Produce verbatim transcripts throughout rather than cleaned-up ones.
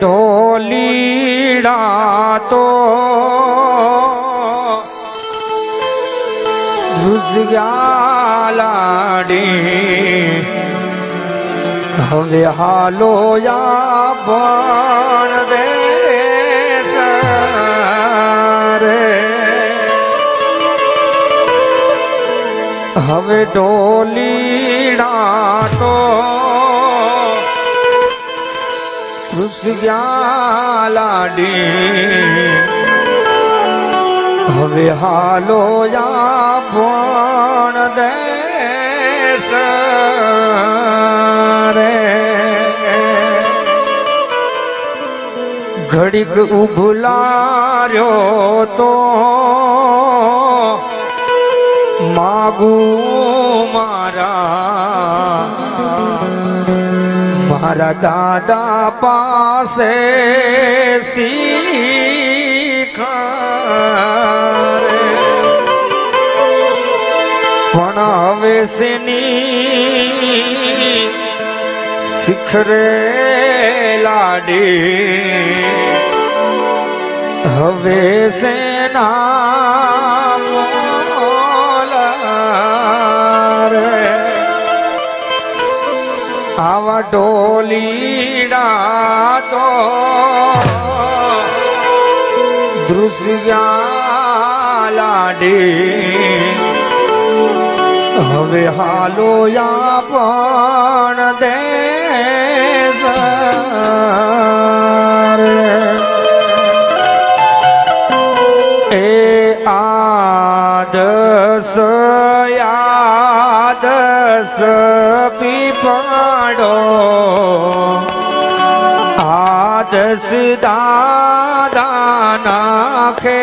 ढोलीड़ा तो लाड़ी हवे हालो या बण देस रे हवे ढोलीड़ा तो लाड़ी हवे हालो या बण देस रे घड़ीक उभलार्यो तो मागू मारा मारा दादा पासे सीख पण हवे सिनी सिख रे लाडी हवे से नाम आवा ढोलीड़ा तो दृश्या लाडी हवे हालो या पण देस ए आदस यादस पीपड़ो आदस दादा नाखे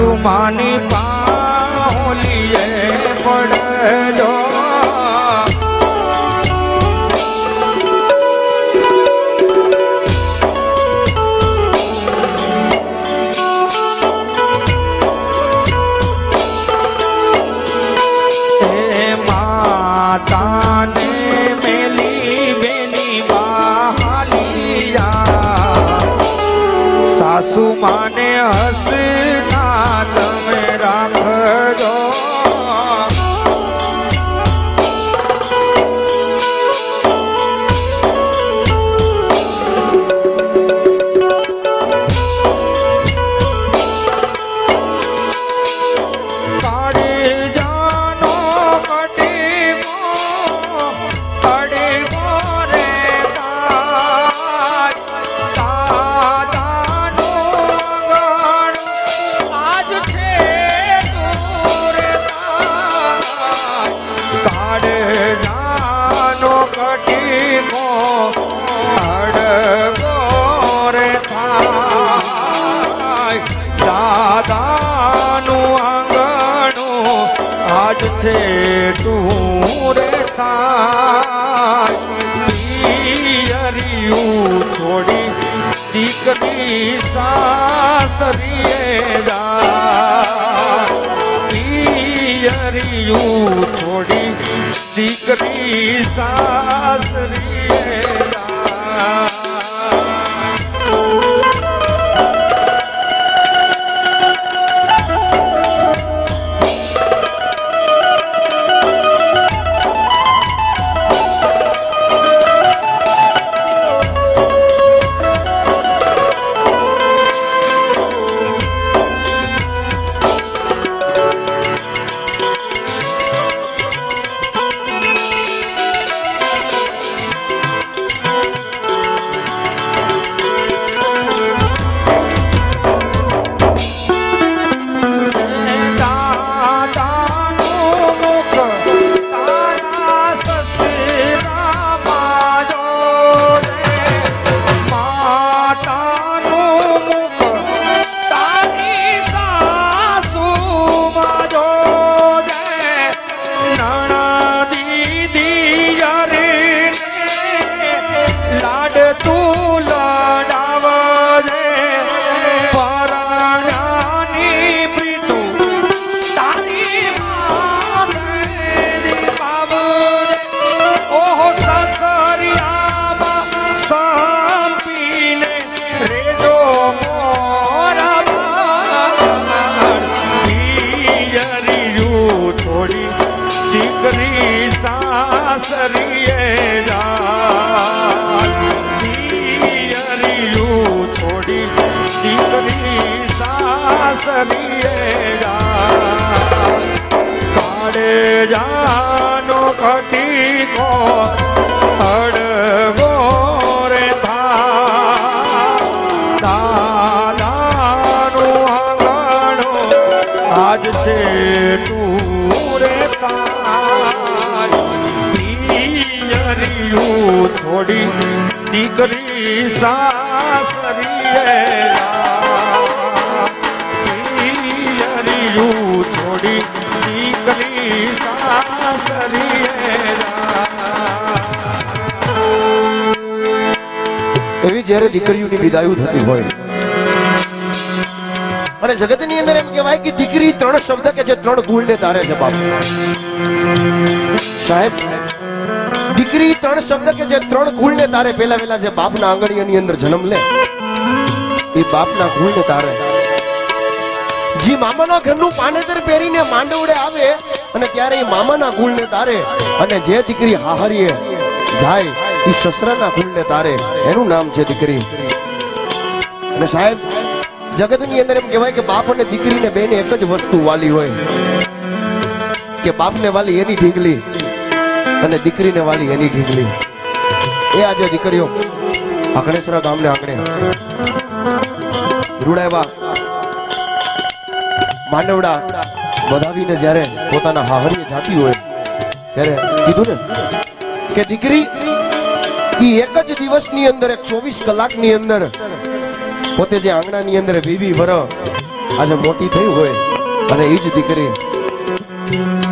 सुमानी पाँव लिए पड़ लो ए माता ने मेली बेली बहालिया सासू माँ ने हंस सासरिए जा नगरी सासरी માંડવડે આવે અને ત્યારે મામાના ગુણ ને તારે અને જે દીકરી હાહરીએ જાય એ સસરાના ગુણ ને તારે, એનું નામ છે દીકરી. અને સાહેબ જગત ની અંદર એમ કહેવાય કે બાપ અને દીકરી ને બેને એક જ વસ્તુ વાલી હોય, કે બાપ ને વાલી એની ઢીંગલી અને દીકરી ને વાલી એની ઢીંગલી. એ આજે દીકરીઓ અકણેસરા ગામ ને આંગણે રૂડાવા માંડવડા વધાવીને જ્યારે પોતાના હાહરીએ જાતી હોય ત્યારે કીધું ને કે દીકરી ઈ એક જ દિવસની અંદર એક ચોવીસ કલાકની અંદર પોતે જે આંગણાની અંદર બીવી વર આજે મોટી થઈ હોય અને એ જ દીકરી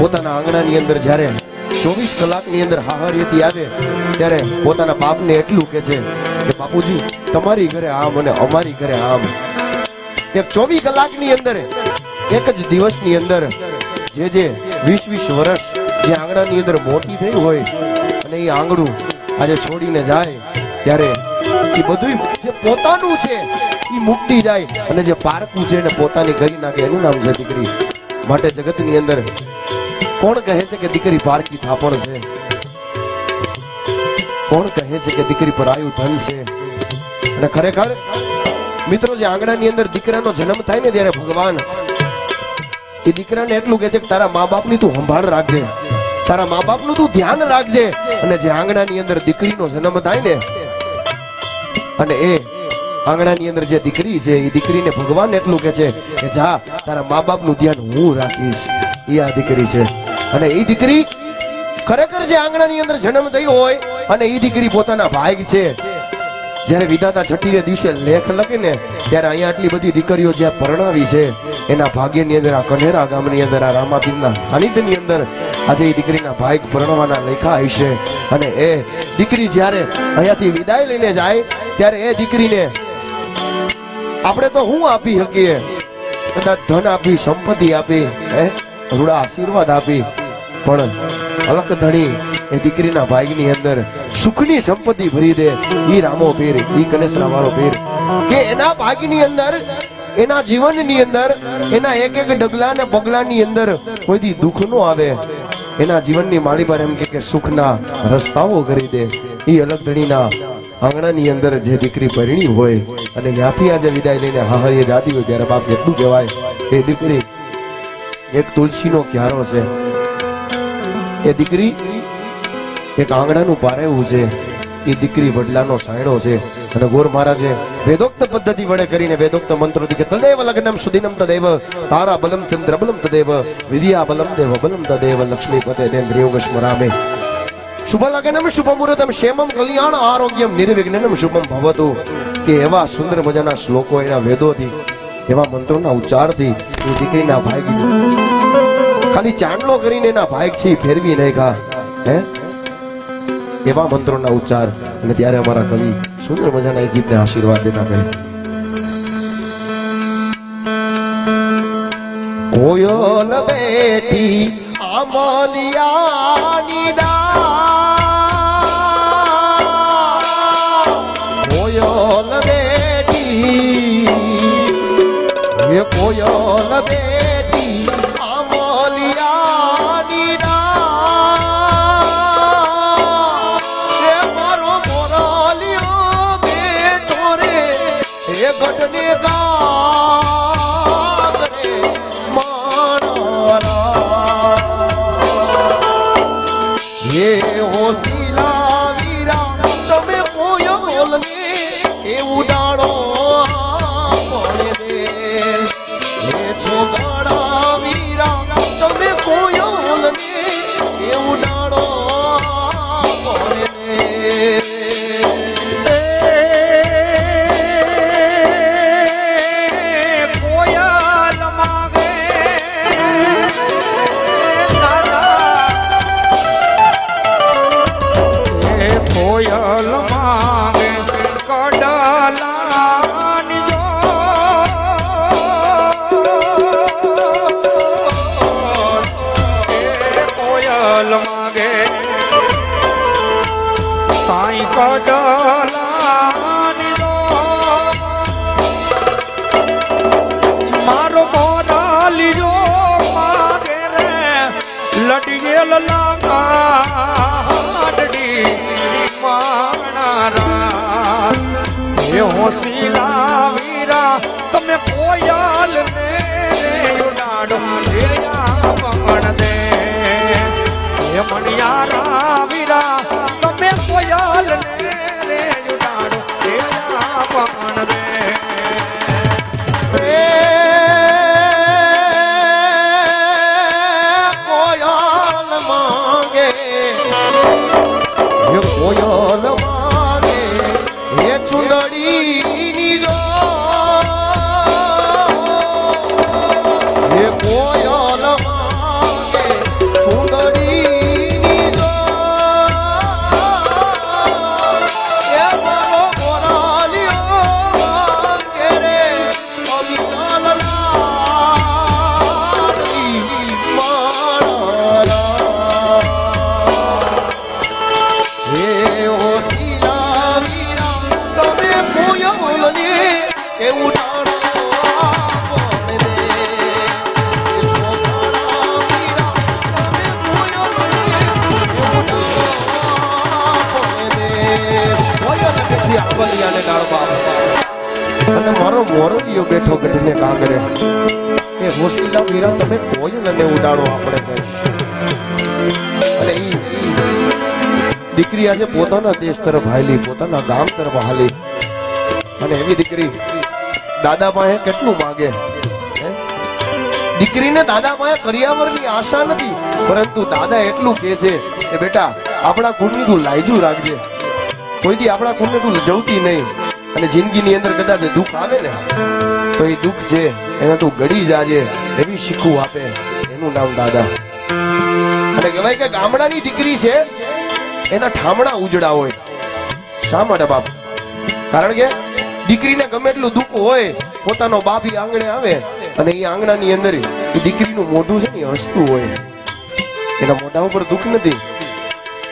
પોતાના આંગણાની અંદર જ્યારે ચોવીસ કલાકની અંદર હાહરીએથી આવે ત્યારે પોતાના બાપને એટલું કહે છે કે બાપુજી તમારી ઘરે આમ અને અમારી ઘરે આમ. કે ચોવીસ કલાકની અંદર એક જ દિવસની અંદર જે જે વીસ વીસ વર્ષ જે આંગણાની અંદર મોટી થઈ હોય અને એ આંગણું આજે છોડીને જાય ત્યારે એ બધું જે પોતાનું છે એ મુક્તિ જાય અને જે પારકું છે એને પોતાની કરી નાખે, એનું નામ છે દીકરી. માટે જગતની અંદર કોણ કહે છે કે દીકરી પારકી થાપણ છે, કોણ કહે છે કે દીકરી પરાયું ધન છે. અને ખરેખર મિત્રો જે આંગણાની અંદર દીકરાનો જન્મ થાય ને ત્યારે ભગવાન એ દીકરાને એટલું કહે છે કે તારા મા બાપની તું સંભાળ રાખજે, તારા મા બાપનું તું ધ્યાન રાખજે. અને જે આંગણાની અંદર દીકરીનો જન્મ થાય ને અને એ આંગણાની અંદર જે દીકરી છે એ દીકરીને ભગવાન એટલું કહે છે કે જા તારા મા બાપનું ધ્યાન હું રાખીશ. એ આ દીકરી છે અને એ દીકરી ખરેખર જે આંગણાની અંદર જન્મ થઈ હોય અને એ દીકરી પોતાના ભાગ છે. જ્યારે વિધાતા છઠ્ઠીને દિવસે લેખ લખે ને ત્યારે અહીંયા આટલી બધી દીકરીઓ જ્યાં પરણાવી છે એના ભાગ્યની અંદર આ કનેરા ગામની અંદર આ રામાપીરના હાનિધની અંદર આજે એ દીકરીના ભાગ પરણવાના લેખા હશે. અને એ દીકરી જ્યારે અહીંયાથી વિદાય લઈને જાય ત્યારે એ દીકરીને આપણે તો હું આપી શકીએ, કદાચ ધન આપી, સંપત્તિ આપી, રૂડા આશીર્વાદ આપી, પણ અલક ધણી ए दीकरीना भागनी अंदर सुखनी संपत्ति भरी दे। ई रामो पीर, ई कनेसरा वालो पीर के एना भागनी अंदर, एना जीवननी अंदर, एना एक एक डगला ने बगलानी अंदर कोई दी दुख नो आवे। एना जीवननी माली पर हम के, के सुखना रस्ताओ करी दे। ई अलग धणीना आंगणा नी अंदर जे दीकरी परिणी होय अने याथी आज विदाय लेने हाहरिये जाती होय त्यारे बाप केटलू कहेवाय। ए दीकरी एक तुलसी नो क्यारो से, ये दीकरी एक आंगणा नु पारेवू से, ये दीकरी वडला नो सायडो से। अने गोर महाराजे वेदोक्त पद्धति वडे करीने वेदोक्त मंत्रो दी के तदेव लग्नम सुदिनम तदेव तारा बलम चंद्र बलम तदेव विद्या बलम देव बलम तदेव लक्ष्मी पते देन्द्रियोग स्मरामि। शुभ लग्नम शुभ मुहूर्तम क्षेमम कल्याण आरोग्यम निर्विघ्नम शुभम भवतु के एवा सुंदर मजाना श्लोको एना वेदो थी, एवा मंत्रो ना उच्चार थी ये दीकरी ना भागी। खाली चांडलो करीने ना भाग छी फेरवी नहीं का है एवा मंत्रों ना उच्चार। अने त्यारे हमारा कवि सुंदर मजाना एक गीत ने आशीर्वाद देता है। कोयल बेटी अमलिया निदा, कोयल बेटी ये कोयल बेटी દીકરી આજે પોતાના દેશ તરફ હાલી, પોતાના ગામ તરફ હાલી। અને એવી દીકરી દાદા પાસે કેટલું માંગે। દીકરીને દાદા પાસે કરિયાવરની આશા નથી, પરંતુ દાદા એટલું કહે છે કે બેટા આપણા કુળની તું લાયજુ રાખજે, કોઈથી આપણા કુળને તું લજવતી નહીં। અને જિંદગીની અંદર કદાચ દુઃખ આવે ને તો એ દુઃખ છે એને તું ગળી જાજે, એવી શીખવું આપે। એનું નામ દાદા। અને કહેવાય કે ગામડાની દીકરી છે एना ठामणा उजड़ा होय। शा माटे बाप? कारण के दीकरीने गमे एटलू दुःख होय, पोतानो बाप ई आंगणे आवे अने ई आंगणानी अंदर ई दीकरीनुं मोढुं छे ने हसतुं होय। एना मोढा उपर दुःख नथी,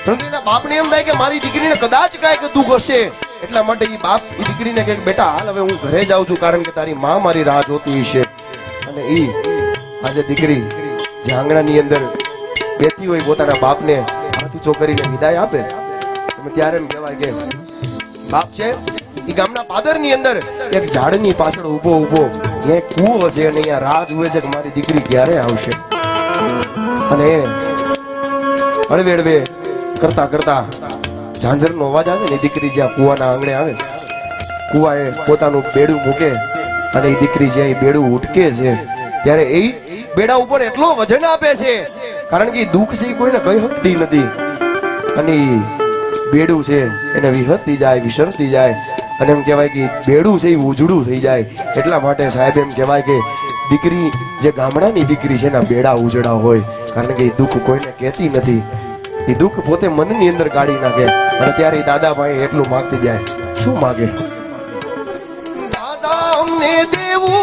ધણીના બાપને એમ થાય કે મારી દીકરીને કદાચ કાંઈક દુઃખ હશે, એટલા માટે એ બાપ એ દીકરીને કહે બેટા હાલ હવે હું ઘરે જાઉં છું, કારણ કે તારી માં મારી રાહ જોતી છે. અને એ આજે દીકરી જે આંગણાની અંદર બેઠી હોય પોતાના બાપને હાથી ચોકરીને વિદાય આપે, ત્યારે એમ કહેવાય કે બાપ છે એ ગામના પાદરની અંદર એક ઝાડની પાછળ ઊભો ઊભો એ કૂવો છે અને અહીંયા રાહ જુએ છે કે મારી દીકરી ક્યારે આવશે. અને હળવે હળવે કરતા કરતા ઝાંઝરનો અવાજ આવે ને, દીકરી જ્યાં કૂવાના આંગણે આવે, કૂવા એ પોતાનું બેડું મૂકે અને એ દીકરી જ્યાં બેડું ઉટકે છે ત્યારે એ બેડા ઉપર એટલો વજન આપે છે, કારણ કે દુઃખ છે કોઈને કહી શકતી નથી. અને બેડું છે એને વિહરતી જાય વિસરતી જાય અને એમ કહેવાય કે બેડું છે એ ઉજળું થઈ જાય. એટલા માટે સાહેબ એમ કહેવાય કે દીકરી જે ગામડાની દીકરી છે એના બેડા ઉજળા હોય, કારણ કે એ દુઃખ કોઈને કહેતી નથી, એ દુઃખ પોતે મનની અંદર કાઢી નાખે. અને ત્યારે એ દાદાભાઈ એટલું માગતી જાય, શું માગે દાદા અમને દેવું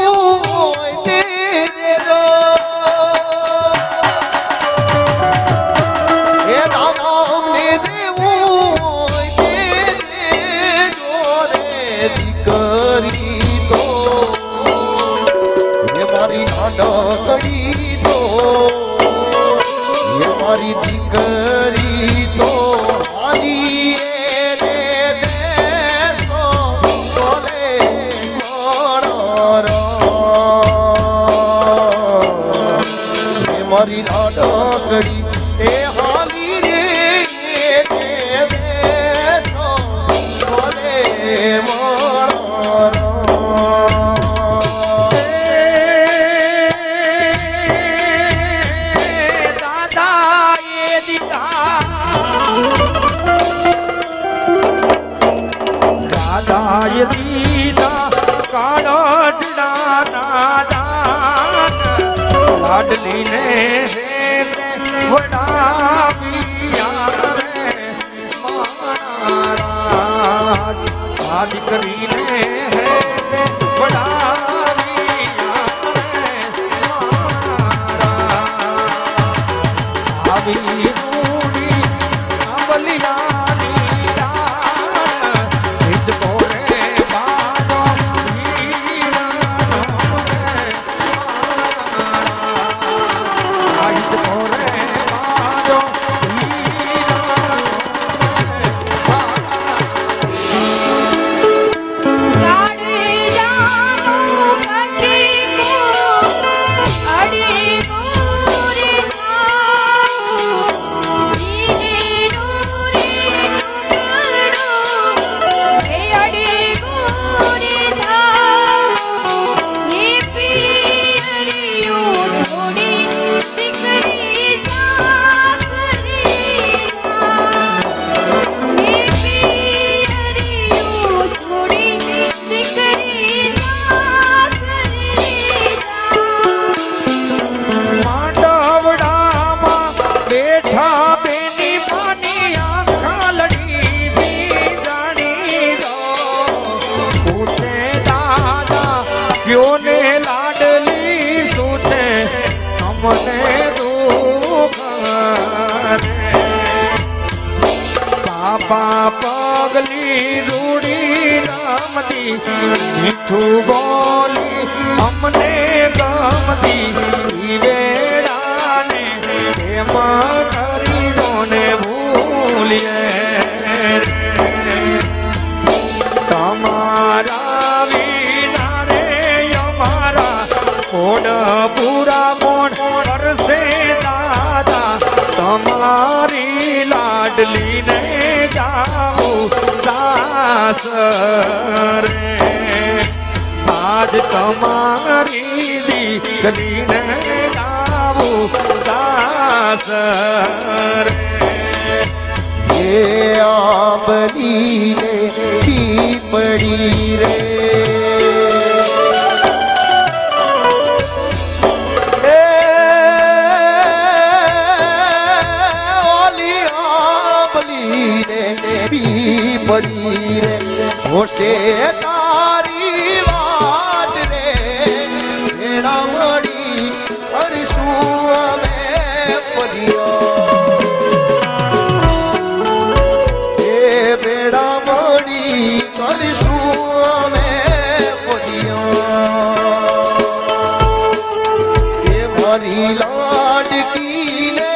हमारी लाडकी ने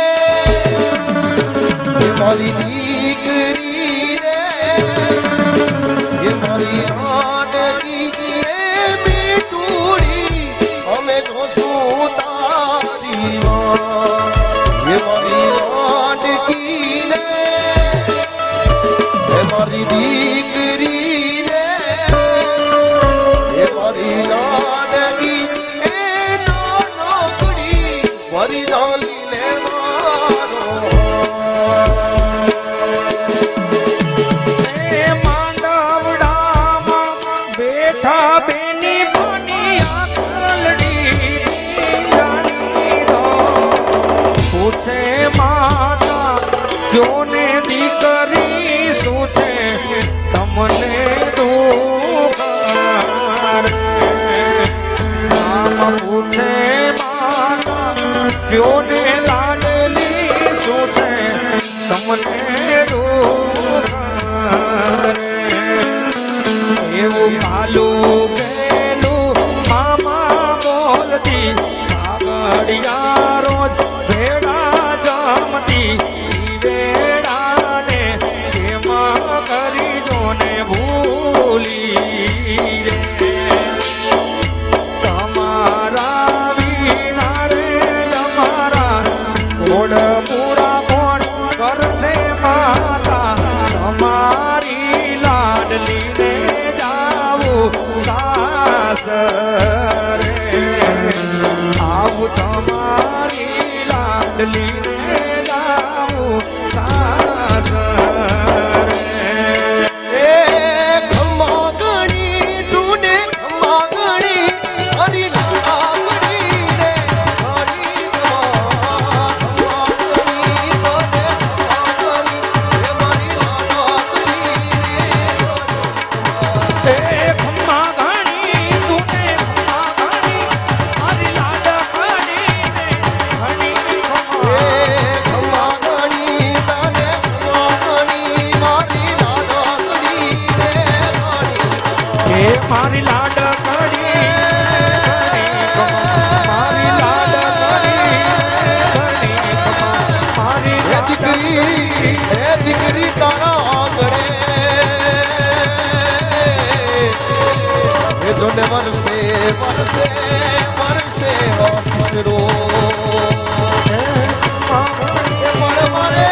हमारी दीकरी ने हमारी लाडकी ने बिटूरी हमें तो सूतारी माँ हमारी लाडकी ने हमारी दीकरी ने हमारी लाडकी हमारी डाली ने मारो मांडवड़ा बैठा बेनी बनिया खलड़ी जानी दो पूछे माता क्यों ने दीकरी सोचे तमने दुखार नाम पूछे क्यों ने लाडली सोचे तुमने रो कालू बेनू मामा बोलती बाबड़िया रोज भेड़ा जामती बेड़ा ने हेमा करी जो ने भूली तमारा पूरा कौन कर से माता हमारी लाडली ने जाओ सासरे आओ तुम्हारी लाडली ने जाओ सासरे खम्मा गणी तूने खम्मा गणी हरी बरसे बरसे बरसे आशीष रो बड़े बड़े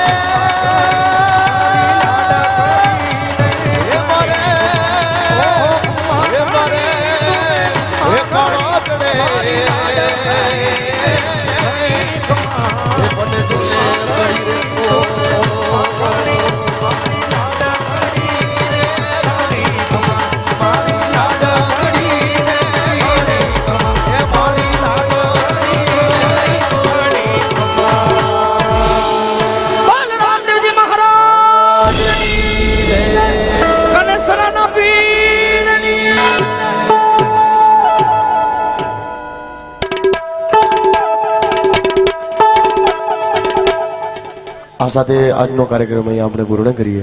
आसाते आज नो कार्यक्रम में यहाँ आपने पूर्ण करिए।